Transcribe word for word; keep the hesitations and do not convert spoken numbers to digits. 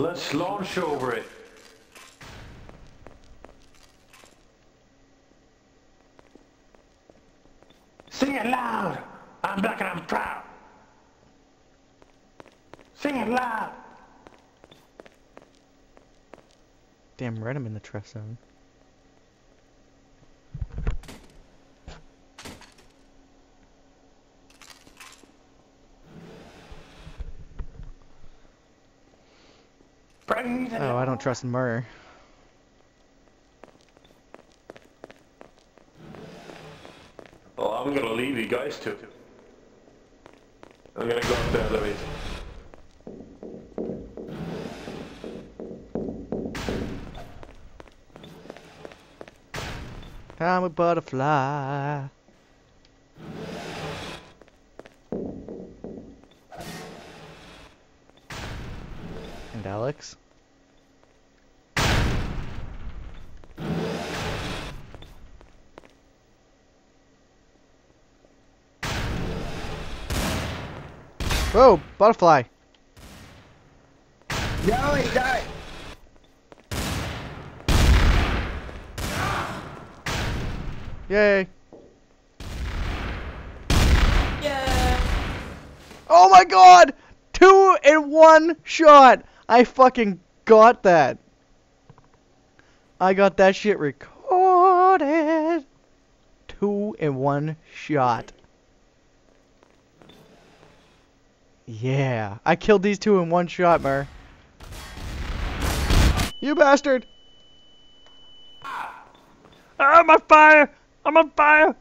Let's launch over it. Sing it loud. I'm black and I'm proud. Sing it loud. Damn right, I'm in the trap zone. Oh, I don't trust Murr. Well, I'm gonna leave you guys to. I'm gonna go up there, Louise. I'm a butterfly. And Alex? Whoa, butterfly. No, he died. Yay. Yeah. Oh my god! Two in one shot! I fucking got that. I got that shit recorded. Two in one shot. Yeah, I killed these two in one shot, Murr. You bastard! I'm on fire! I'm on fire!